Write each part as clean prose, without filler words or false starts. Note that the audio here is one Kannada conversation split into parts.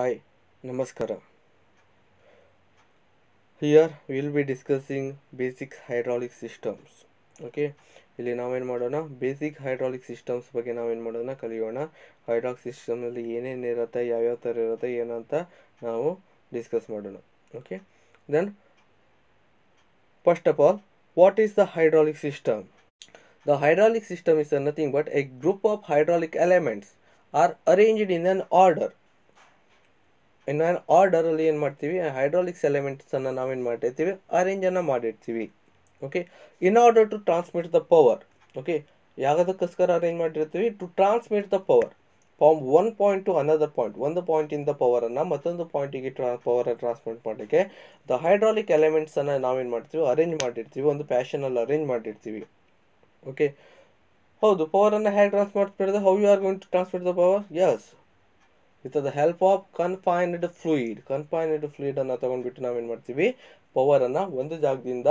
Hi, Namaskara. Here we will be discussing basic hydraulic systems. Okay, ಇಲ್ಲಿ ನಾವು ಏನು ಮಾಡೋಣ ಬೇಸಿಕ್ ಹೈಡ್ರಾಲಿಕ್ ಸಿಸ್ಟಮ್ಸ್ ಬಗ್ಗೆ ನಾವು ಏನು ಮಾಡೋಣ ಕಲಿಯೋಣ. ಹೈಡ್ರಾಲಿಕ್ ಸಿಸ್ಟಮ್ ಅಲ್ಲಿ ಏನೇನು ಇರುತ್ತೆ, ಯಾವ ಯಾವ ತರ ಇರುತ್ತೆ ಏನಂತ ನಾವು ಡಿಸ್ಕಸ್ ಮಾಡೋಣ. Okay, then first of all what is the hydraulic system? The hydraulic system is nothing but a group of hydraulic elements are arranged in an order. In an order ಅಲ್ಲಿ ಏನು ಮಾಡ್ತೀವಿ, ಹೈಡ್ರಾಲಿಕ್ಸ್ ಎಲಿಮೆಂಟ್ಸ್ ಅನ್ನು ನಾವೇನು ಮಾಡಿರ್ತೀವಿ, ಅರೇಂಜನ್ನು ಮಾಡಿರ್ತೀವಿ. Okay, in order to transmit the power. Okay, ಯಾವುದಕ್ಕೋಸ್ಕರ ಅರೇಂಜ್ ಮಾಡಿರ್ತೀವಿ? To transmit the power from one point to another point. ಒಂದು ಪಾಯಿಂಟಿಂದ ಪವರನ್ನು ಮತ್ತೊಂದು ಪಾಯಿಂಟಿಗೆ ಪವರನ್ನು ಟ್ರಾನ್ಸ್ಮಿಟ್ ಮಾಡಲಿಕ್ಕೆ ದ ಹೈಡ್ರಾಲಿಕ್ ಎಲಿಮೆಂಟ್ಸನ್ನು ನಾವೇನು ಮಾಡ್ತೀವಿ, ಅರೇಂಜ್ ಮಾಡಿರ್ತೀವಿ, ಒಂದು ಫ್ಯಾಷನಲ್ಲಿ ಅರೇಂಜ್ ಮಾಡಿರ್ತೀವಿ. ಓಕೆ, ಹೌದು, ಪವರನ್ನು ಹೇಗೆ ಟ್ರಾನ್ಸ್ಮಿಟ್ ಮಾಡಿದ್ರೆ, how you are going to transmit the power? Yes, with the help of confined fluid. Confined ಫ್ಲೂಯಿಡನ್ನು ತೊಗೊಂಡ್ಬಿಟ್ಟು ನಾವೇನು ಮಾಡ್ತೀವಿ, ಪವರನ್ನು ಒಂದು ಜಾಗದಿಂದ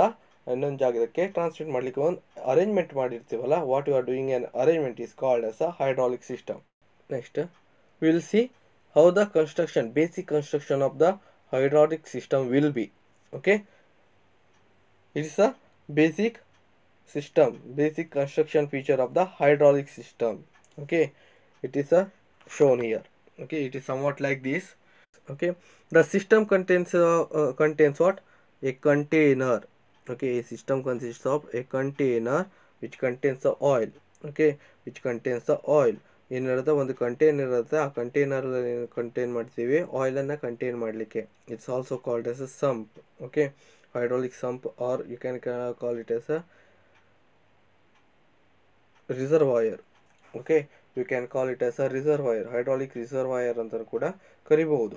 ಇನ್ನೊಂದು ಜಾಗಕ್ಕೆ ಟ್ರಾನ್ಸ್ಮಿಟ್ ಮಾಡಲಿಕ್ಕೆ ಒಂದು ಅರೇಂಜ್ಮೆಂಟ್ ಮಾಡಿರ್ತೀವಲ್ಲ, what you are doing an arrangement is called as a hydraulic system. Next will see how the construction, basic construction of the hydraulic system will be. Okay, it's a basic system, basic construction feature of the hydraulic system. Okay, it is a shown here. Okay, it is somewhat like this. Okay, the system contains what? A container. Okay, a system consists of a container which contains the oil. Okay, which contains the oil. In another one, the container irutte, aa container contain madtivi oil anna contain madlikke. It's also called as a sump. Okay, hydraulic sump, or you can call it as a reservoir. Okay, you can call it as a reservoir, hydraulic reservoir anta kuda karibahudu.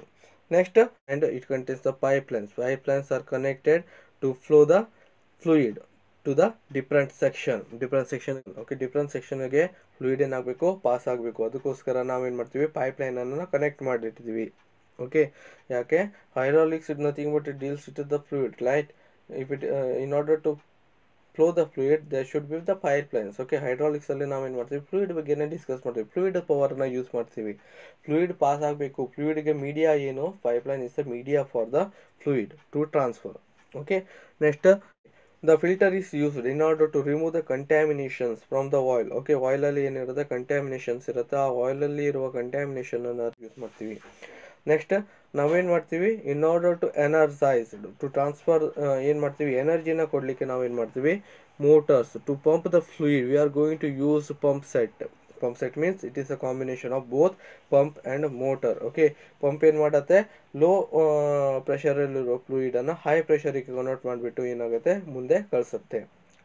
Next, and it contains the pipelines. Pipelines are connected to flow the fluid to the different section, different section. Okay, different section ge fluid en agbeku, pass agbeku, adukoskara navu en martivi pipeline anna connect madirtivi. Okay, yake hydraulics is nothing but it deals with the fluid, right? If it in order to flow the fluid there should be the pipelines. Okay, hydraulics alli navu en martivi fluid ಬಗ್ಗೆ ಡಿಸ್ಕಸ್ ಮಾಡ್ತೀವಿ, fluid power na use ಮಾಡ್ತೀವಿ, fluid pass ಆಗಬೇಕು, fluid ಗೆ media ಏನು, pipeline is the media for the fluid to transfer. Okay, next the filter is used in order to remove the contaminations from the oil. Okay, oil alli ಏನು ಇರುತ್ತೆ, contaminations ಇರುತ್ತೆ, ಆ oil alli ಇರುವ contamination ಅನ್ನು ಯೂಸ್ ಮಾಡ್ತೀವಿ. ನೆಕ್ಸ್ಟ್ ನಾವೇನು ಮಾಡ್ತೀವಿ, in order to energise, to transfer ಏನು ಮಾಡ್ತೀವಿ, ಎನರ್ಜಿನ ಕೊಡಲಿಕ್ಕೆ ನಾವೇನು ಮಾಡ್ತೀವಿ, motors to pump the fluid. We are going to use pump set. Pump set means it is a combination of both pump and motor. Okay, pump ಏನು ಮಾಡುತ್ತೆ, ಲೋ ಪ್ರೆಷರಲ್ಲಿರೋ ಫ್ಲೂಯಿಡನ್ನು ಹೈ ಪ್ರೆಷರಿಗೆ ಕನ್ವರ್ಟ್ ಮಾಡಿಬಿಟ್ಟು ಏನಾಗುತ್ತೆ, ಮುಂದೆ ಕಳಿಸುತ್ತೆ.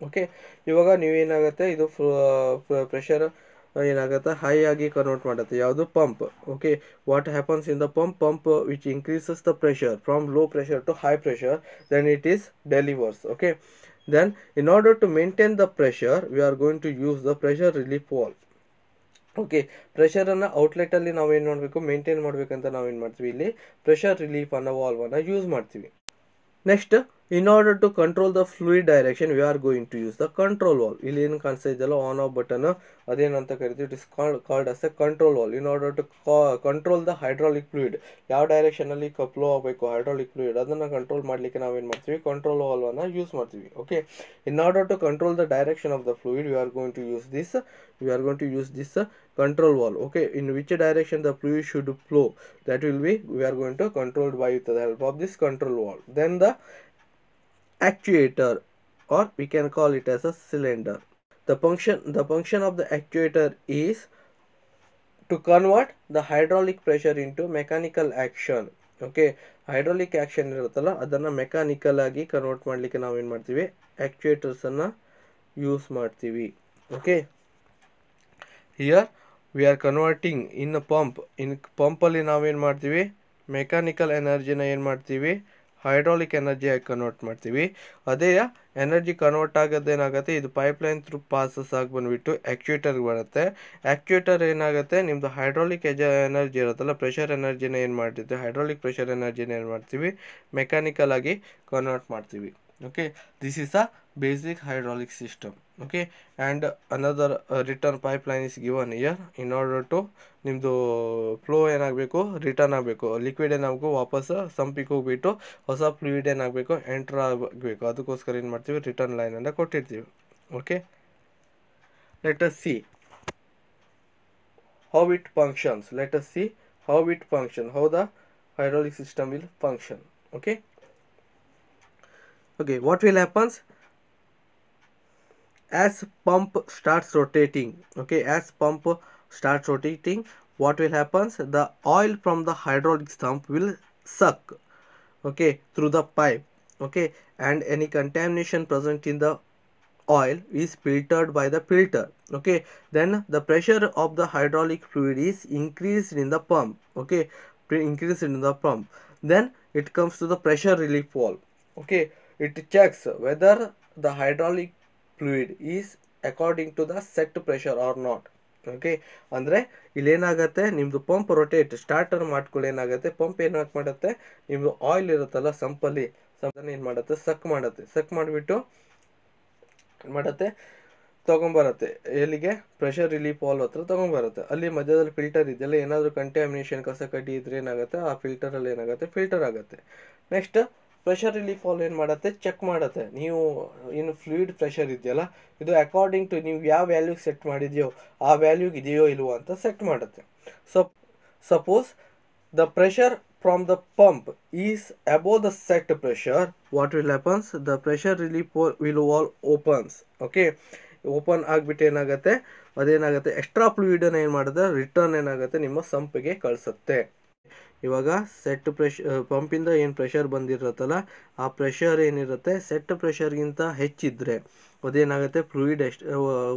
ಓಕೆ, ಇವಾಗ ನೀವೇನಾಗುತ್ತೆ, ಇದು ಪ್ರೆಷರ್ ಏನಾಗುತ್ತೆ, ಹೈ ಆಗಿ ಕನ್ವರ್ಟ್ ಮಾಡುತ್ತೆ, ಯಾವುದು, pump. Okay, what happens in the pump? Pump which increases the pressure from low pressure to high pressure, then it is delivers. Okay, then in order to maintain the pressure we are going to use the pressure relief valve. Okay, ಪ್ರೆಷರನ್ನು ಔಟ್ಲೆಟಲ್ಲಿ ನಾವೇನು ಮಾಡಬೇಕು, ಮೇಂಟೈನ್ ಮಾಡಬೇಕಂತ ನಾವೇನು ಮಾಡ್ತೀವಿ, ಇಲ್ಲಿ ಪ್ರೆಷರ್ ರಿಲೀಫ್ ಅನ್ನೋ ವಾಲ್ವನ್ನು ಯೂಸ್ ಮಾಡ್ತೀವಿ. Next in order to control the fluid direction we are going to use the control valve. ಇಲ್ಲಿ ಏನು ಕಾಣಿಸ್ತಾ ಇದೆಯಲ್ಲ ಆನ್ ಆಫ್ ಬಟನ್, ಅದೇನಂತ ಕರಿತೀವಿ, it is called as a control valve. In order to control the hydraulic fluid, ಯಾವ ಡೈರೆಕ್ಷನಲ್ಲಿ ಫ್ಲೋ ಆಗಬೇಕು ಹೈಡ್ರಾಲಿಕ್ ಫ್ಲೂಯಿಡ್, ಅದನ್ನು ಕಂಟ್ರೋಲ್ ಮಾಡಲಿಕ್ಕೆ ನಾವೇನು ಮಾಡ್ತೀವಿ, ಕಂಟ್ರೋಲ್ ವಾಲ್ವನ್ನು ಯೂಸ್ ಮಾಡ್ತೀವಿ. Okay, in order to control the direction of the fluid we are going to use this, we are going to use this control valve. Okay, in which direction the fluid should flow, that will be we are going to control by with the help of this control valve. Then the actuator, or we can call it as a cylinder. The function of the actuator is to convert the hydraulic pressure into mechanical action. Okay, hydraulic action ಇರುತ್ತಲ್ಲ ಅದನ್ನು ಮೆಕ್ಯಾನಿಕಲ್ ಆಗಿ ಕನ್ವರ್ಟ್ ಮಾಡಲಿಕ್ಕೆ ನಾವೇನು ಮಾಡ್ತೀವಿ, ಆಕ್ಚುಯೇಟರ್ಸನ್ನು ಯೂಸ್ ಮಾಡ್ತೀವಿ. Okay, here we are converting in a pump. In pump alli nav en martivi, mechanical energy na en martivi, hydraulic energy age convert martivi. Adeya energy convert agade enagutte, idu pipeline through passes ag banbittu actuator ge barutte. Actuator enagutte, nimdu hydraulic energy iruttalla, pressure energy na en martivi, hydraulic pressure energy na en martivi, mechanical agi convert martivi. Okay, this is a basic hydraulic system. Okay, and another return pipeline is given here in order to nimdu flow enagbeku return agbeku liquid enagbeku vapas sampik hogbittu hosa fluid enagbeku enter agbeku adukoskara en martivi return line anta kottirtivi. Okay, let us see how it functions. Let us see how it functions, how the hydraulic system will function. Okay, okay, what will happens as pump starts rotating? Okay, as pump starts rotating, what will happens? The oil from the hydraulic sump will suck, okay, through the pipe. Okay, and any contamination present in the oil is filtered by the filter. Okay, then the pressure of the hydraulic fluid is increased in the pump. Okay, increased in the pump. Then it comes to the pressure relief valve. Okay, it checks whether the hydraulic fluid is according to the set pressure or not. Okay, andre ಇಲ್ಲಿ ಏನಾಗುತ್ತೆ ನಿಮ್ಮದು ಪಂಪ್ rotate ಸ್ಟಾರ್ಟರ್ ಮಾಡ್ಕೊಳ್ಳಿ, ಏನಾಗುತ್ತೆ ಪಂಪ್ ಏನು ಮಾಡುತ್ತೆ ನಿಮ್ಮದು ಆಯಿಲ್ ಇರುತ್ತಲ್ಲ ಸಂಪಲ್ಲಿ ಸಂಪನ್ನ ಏನು ಮಾಡುತ್ತೆ ಸಕ್ ಮಾಡಿಬಿಟ್ಟು ಏನು ಮಾಡುತ್ತೆ ತಗೊಂಬರುತ್ತೆ ಎಲ್ಲಿಗೆ ಪ್ರೆಷರ್ ರಿಲೀಫ್ ವಾಲ್ವ್ ಹತ್ರ ತಗೊಂಬರುತ್ತೆ. ಅಲ್ಲಿ ಮಧ್ಯದಲ್ಲಿ ಫಿಲ್ಟರ್ ಇದೆಯಲ್ಲ, ಏನಾದರೂ ಕಂಟ್ಯಾಮಿನೇಷನ್ ಕಸ ಕಡ್ಡಿ ಇದ್ರೆ ಏನಾಗುತ್ತೆ ಆ ಫಿಲ್ಟರಲ್ಲಿ ಏನಾಗುತ್ತೆ ಫಿಲ್ಟರ್ ಆಗುತ್ತೆ. ನೆಕ್ಸ್ಟ್ ಪ್ರೆಷರ್ ರಿಲೀಫ್ ವಾಲ್ವ್ ಏನು ಮಾಡುತ್ತೆ ಚೆಕ್ ಮಾಡುತ್ತೆ ನೀವು ಏನು ಫ್ಲೂಯಿಡ್ ಪ್ರೆಷರ್ ಇದೆಯಲ್ಲ ಇದು ಅಕಾರ್ಡಿಂಗ್ ಟು ನೀವು ಯಾವ ವ್ಯಾಲ್ಯೂಗೆ ಸೆಟ್ ಮಾಡಿದೆಯೋ ಆ ವ್ಯಾಲ್ಯೂಗೆ ಇದೆಯೋ ಇಲ್ವೋ ಅಂತ ಸೆಟ್ ಮಾಡುತ್ತೆ. So suppose the pressure from the pump is above the set pressure, what will happens? The pressure relief valve opens. Okay, open ಆಗಿಬಿಟ್ಟು ಏನಾಗುತ್ತೆ ಅದೇನಾಗುತ್ತೆ ಎಕ್ಸ್ಟ್ರಾ ಫ್ಲೂಯಿಡನ್ನು ಏನು ಮಾಡುತ್ತೆ ರಿಟರ್ನ್ ಏನಾಗುತ್ತೆ ನಿಮ್ಮ ಸಂಪಿಗೆ ಕಳಿಸುತ್ತೆ. ಇವಾಗ ಸೆಟ್ ಪ್ರೆಷರ್ ಪಂಪಿಂದ ಏನು ಪ್ರೆಷರ್ ಬಂದಿರುತ್ತಲ್ಲ ಆ ಪ್ರೆಷರ್ ಏನಿರುತ್ತೆ ಸೆಟ್ ಪ್ರೆಷರ್ಗಿಂತ ಹೆಚ್ಚಿದ್ರೆ ಅದೇನಾಗುತ್ತೆ ಫ್ಲೂಯಿಡ್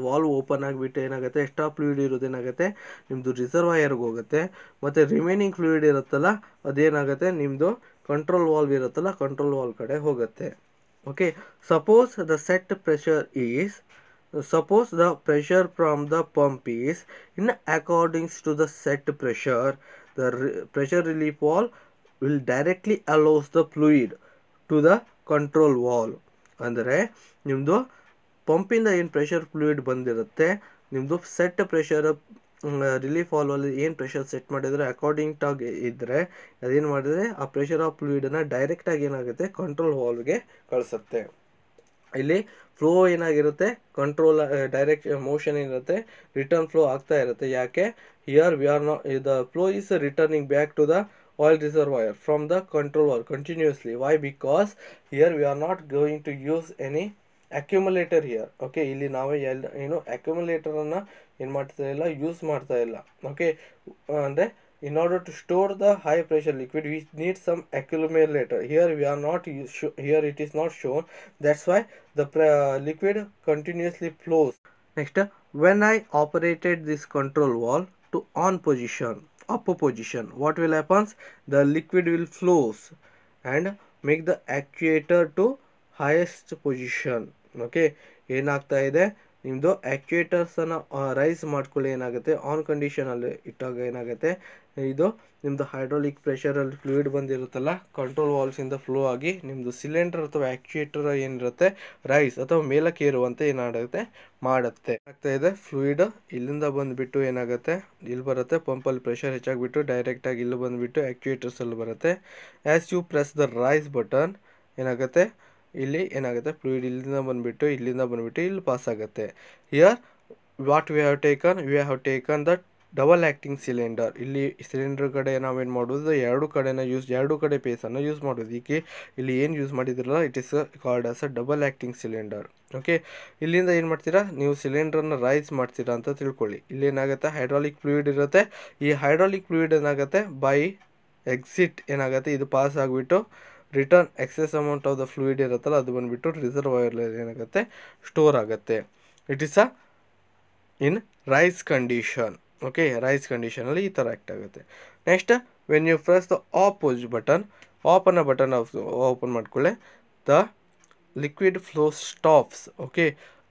ವಾಲ್ವ್ ಓಪನ್ ಆಗಿಬಿಟ್ಟು ಏನಾಗುತ್ತೆ ಎಕ್ಸ್ಟ್ರಾ ಫ್ಲೂಯಿಡ್ ಇರೋದೇನಾಗುತ್ತೆ ನಿಮ್ಮದು ರಿಸರ್ವಾಯರ್ಗೆ ಹೋಗುತ್ತೆ, ಮತ್ತು ರಿಮೈನಿಂಗ್ ಫ್ಲೂಯಿಡ್ ಇರುತ್ತಲ್ಲ ಅದೇನಾಗುತ್ತೆ ನಿಮ್ಮದು ಕಂಟ್ರೋಲ್ ವಾಲ್ವ್ ಇರುತ್ತಲ್ಲ ಕಂಟ್ರೋಲ್ ವಾಲ್ವ್ ಕಡೆ ಹೋಗುತ್ತೆ. Okay, suppose the set pressure is suppose the pressure from the pump is in accordance to the set pressure, the pressure relief valve will directly allows the fluid to the control valve. Andre nimdu pump inda en pressure fluid bandirutte nimdu set pressure relief valve alli en pressure set madidre according to idre adenu madidre aa pressure of fluid na direct agi enagutte control valve ge kalisutte. ಇಲ್ಲಿ ಫ್ಲೋ ಏನಾಗಿರುತ್ತೆ ಕಂಟ್ರೋಲ್ ಡೈರೆಕ್ಟ್ ಮೋಷನ್ ಇರುತ್ತೆ ರಿಟರ್ನ್ ಫ್ಲೋ ಆಗ್ತಾ ಇರುತ್ತೆ. ಯಾಕೆ here we are not the flow is returning back to the oil reservoir from the control valve continuously. Why? Because here we are not going to use any accumulator here. Okay, ಇಲ್ಲಿ ನಾವು ಏನು ಅಕ್ಯುಮುಲೇಟರನ್ನು ಏನು ಮಾಡ್ತಾ ಇಲ್ಲ ಯೂಸ್ ಮಾಡ್ತಾ ಇಲ್ಲ. ಓಕೆ, ಅಂದರೆ in order to store the high pressure liquid we need some accumulator. Here we are not here it is not shown, that's why the liquid continuously flows. Next, when I operated this control valve to on position, up position, what will happens? The liquid will flows and make the actuator to highest position. Okay, enagta ide ನಿಮ್ಮದು ಆ್ಯಕ್ಚುಯೇಟರ್ಸನ್ನು ರೈಸ್ ಮಾಡ್ಕೊಳ್ಳಿ, ಏನಾಗುತ್ತೆ ಆನ್ ಕಂಡೀಷನಲ್ಲಿ ಇಟ್ಟಾಗ ಏನಾಗುತ್ತೆ ಇದು ನಿಮ್ಮದು ಹೈಡ್ರಾಲಿಕ್ ಪ್ರೆಷರಲ್ಲಿ ಫ್ಲೂಯಿಡ್ ಬಂದಿರುತ್ತಲ್ಲ ಕಂಟ್ರೋಲ್ ವಾಲ್ವ್ಸಿಂದ ಫ್ಲೋ ಆಗಿ ನಿಮ್ಮದು ಸಿಲಿಂಡರ್ ಅಥವಾ ಆ್ಯಕ್ಚುಯೇಟರ್ ಏನಿರುತ್ತೆ ರೈಸ್ ಅಥವಾ ಮೇಲಕ್ಕೆ ಏರುವಂತೆ ಏನಾಗುತ್ತೆ ಮಾಡುತ್ತೆ. ಆಗ್ತಾ ಇದೆ ಫ್ಲೂಯಿಡ್ ಇಲ್ಲಿಂದ ಬಂದುಬಿಟ್ಟು ಏನಾಗುತ್ತೆ ಇಲ್ಲಿ ಬರುತ್ತೆ ಪಂಪಲ್ಲಿ ಪ್ರೆಷರ್ ಹೆಚ್ಚಾಗಿಬಿಟ್ಟು ಡೈರೆಕ್ಟಾಗಿ ಇಲ್ಲಿ ಬಂದುಬಿಟ್ಟು ಆ್ಯಕ್ಚುಯೇಟರ್ಸಲ್ಲಿ ಬರುತ್ತೆ. As you press the raise button ಏನಾಗುತ್ತೆ ಇಲ್ಲಿ ಏನಾಗುತ್ತೆ ಫ್ಲೂಯಿಡ್ ಇಲ್ಲಿಂದ ಬಂದುಬಿಟ್ಟು ಇಲ್ಲಿ ಪಾಸ್ ಆಗುತ್ತೆ. Here what we have taken the double acting cylinder. ಇಲ್ಲಿ ಸಿಲಿಂಡರ್ ಕಡೆ ನಾವೇನು ಮಾಡೋದು ಎರಡು ಕಡೆ ಪೇಸನ್ನು ಯೂಸ್ ಮಾಡೋದು. ಈಕೆ ಇಲ್ಲಿ ಏನು ಯೂಸ್ ಮಾಡಿದ್ರಲ್ಲ it is called as a double acting cylinder. Okay, ಇಲ್ಲಿಂದ ಏನು ಮಾಡ್ತೀರಾ ನೀವು ಸಿಲಿಂಡರ್ನ ರೈಸ್ ಮಾಡ್ತೀರಾ ಅಂತ ತಿಳ್ಕೊಳ್ಳಿ. ಇಲ್ಲಿ ಏನಾಗುತ್ತೆ ಹೈಡ್ರಾಲಿಕ್ ಫ್ಲೂಯಿಡ್ ಇರುತ್ತೆ, ಈ ಹೈಡ್ರಾಲಿಕ್ ಫ್ಲೂಯಿಡ್ ಏನಾಗುತ್ತೆ ಬೈ ಎಕ್ಸಿಟ್ ಏನಾಗುತ್ತೆ ಇದು ಪಾಸ್ ಆಗಿಬಿಟ್ಟು return excess amount of the fluid ಇರುತ್ತಲ್ಲ ಅದು ಬಂದುಬಿಟ್ಟು ರಿಸರ್ವಾಯರ್ಲಿ ಏನಾಗುತ್ತೆ ಸ್ಟೋರ್ ಆಗುತ್ತೆ. It is a in raise condition. Okay, raise ಕಂಡೀಷನಲ್ಲಿ ಈ ಥರ ಆ್ಯಕ್ಟ್ ಆಗುತ್ತೆ. Next, when you press the opposite button, ಆಪನ್ನ ಬಟನ್ ಓಪನ್ ಮಾಡ್ಕೊಳ್ಳಿ, the liquid flow stops. Okay,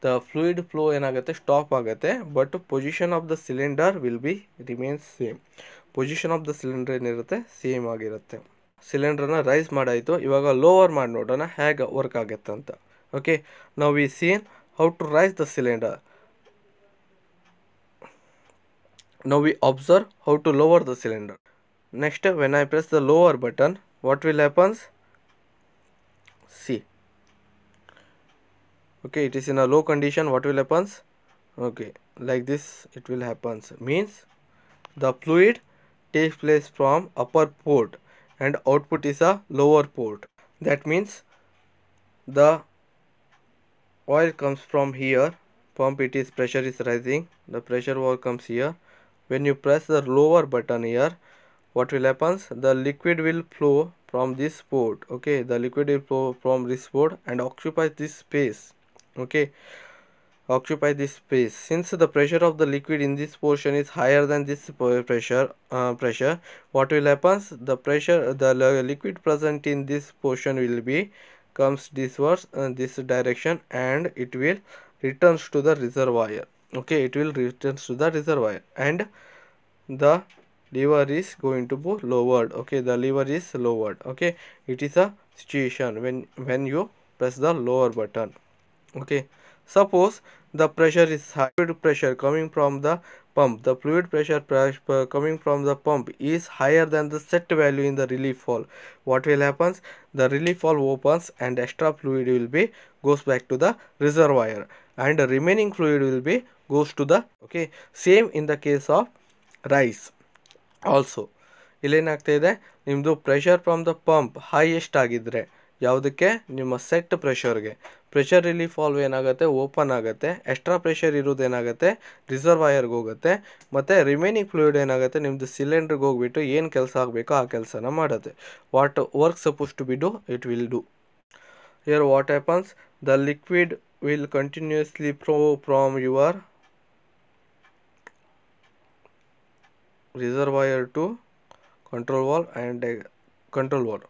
the fluid flow ಏನಾಗುತ್ತೆ ಸ್ಟಾಪ್ ಆಗುತ್ತೆ, but position of the cylinder will be remains same. Position of the cylinder ಏನಿರುತ್ತೆ ಸೇಮ್ ಆಗಿರುತ್ತೆ. ಸಿಲಿಂಡರ್ನ ರೈಸ್ ಮಾಡಾಯಿತು, ಇವಾಗ ಲೋವರ್ ಮಾಡಿ ನೋಡೋಣ ಹೇಗೆ ವರ್ಕ್ ಆಗುತ್ತೆ ಅಂತ. Okay, now we see how to raise the cylinder. Now we observe how to lower the cylinder. Next, when I press the lower button, what will happen? See. Okay, it is in a low condition. What will happen? Okay, like this it will happen. Means the fluid takes place from upper port and output is a lower port. That means the oil comes from here, pump, it is pressure is rising, the pressure wall comes here. When you press the lower button here, what will happen? The liquid will flow from this port. Okay, the liquid will flow from this port and occupy this space. Okay, occupy this space. Since the pressure of the liquid in this portion is higher than this pressure, what will happen? The pressure, the liquid present in this portion will be comes disperse in this direction and it will returns to the reservoir. Okay, it will returns to the reservoir and the lever is going to be lowered. Okay, the lever is lowered. Okay, it is a situation when you press the lower button. Okay, suppose the pressure is high, fluid pressure coming from the pump, the fluid pressure coming from the pump is higher than the set value in the relief valve. What will happen? The relief valve opens and extra fluid will be goes back to the reservoir and the remaining fluid will be goes to the, okay, same in the case of rise also. ಇಲ್ಲೇನಾಗ್ತಾ ಇದೆ, ನಿಮ್ಮದು pressure from the pump highest ಆಗಿದ್ರೆ ಯಾವುದಕ್ಕೆ, ನಿಮ್ಮ ಸೆಟ್ ಪ್ರೆಷರ್ಗೆ, ಪ್ರೆಷರ್ ರಿಲೀಫ್ ವಾಲ್ವ್ ಏನಾಗುತ್ತೆ ಓಪನ್ ಆಗುತ್ತೆ, ಎಕ್ಸ್ಟ್ರಾ ಪ್ರೆಷರ್ ಇರೋದು ಏನಾಗುತ್ತೆ ರಿಸರ್ವಾಯರ್ಗೆ ಹೋಗುತ್ತೆ, ಮತ್ತು ರಿಮೈನಿಂಗ್ ಫ್ಲೂಯಿಡ್ ಏನಾಗುತ್ತೆ ನಿಮ್ಮದು ಸಿಲಿಂಡ್ರಿಗೆ ಹೋಗ್ಬಿಟ್ಟು ಏನು ಕೆಲಸ ಆಗಬೇಕೋ ಆ ಕೆಲಸನ ಮಾಡುತ್ತೆ. What work suppose to be do, it will do. Here what happens, the liquid will continuously flow from your reservoir to control valve and control valve.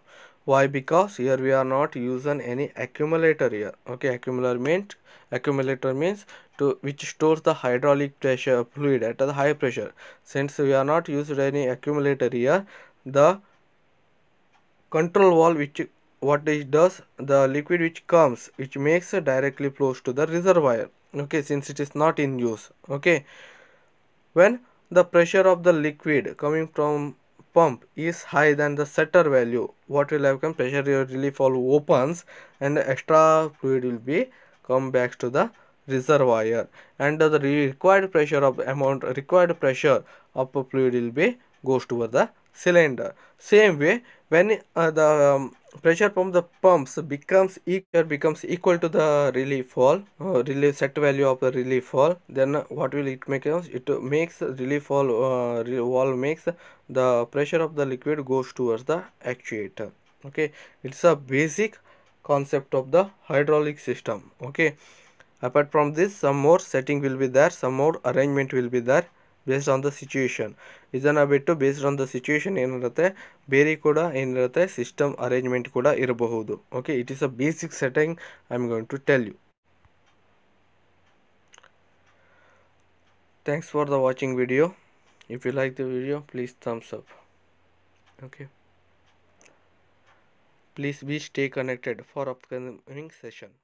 Why? Because here we are not using any accumulator here. Okay, accumulator means to which stores the hydraulic pressure fluid at a high pressure. Since we are not used any accumulator here, the control valve which what it does, the liquid which comes which makes directly flows to the reservoir. Okay, since it is not in use. Okay, when the pressure of the liquid coming from pump is higher than the setter value, what will happen? Pressure relief valve opens and the extra fluid will be come back to the reservoir and the required pressure of fluid will be goes toward the cylinder. Same way, when the pressure from the pumps becomes equal to the relief valve set value of the relief valve, then what will it make? It makes relief valve makes the pressure of the liquid goes towards the actuator. Okay, it's a basic concept of the hydraulic system. Okay, apart from this, some more setting will be there, some more arrangement will be there based on the situation. ಇದನ್ನ ಬಿಟ್ಟು ಬೇಸ್ಡ್ ಆನ್ ದ ಸಿಚುಯೇಷನ್ ಏನಿರುತ್ತೆ ಬೇರೆ ಕೂಡ ಏನಿರುತ್ತೆ ಸಿಸ್ಟಮ್ ಅರೇಂಜ್ಮೆಂಟ್ ಕೂಡ ಇರಬಹುದು. Okay, it is a basic setting I am going to tell you. Thanks for the watching video. If you like the video, please thumbs up. Okay, please be stay connected for upcoming session.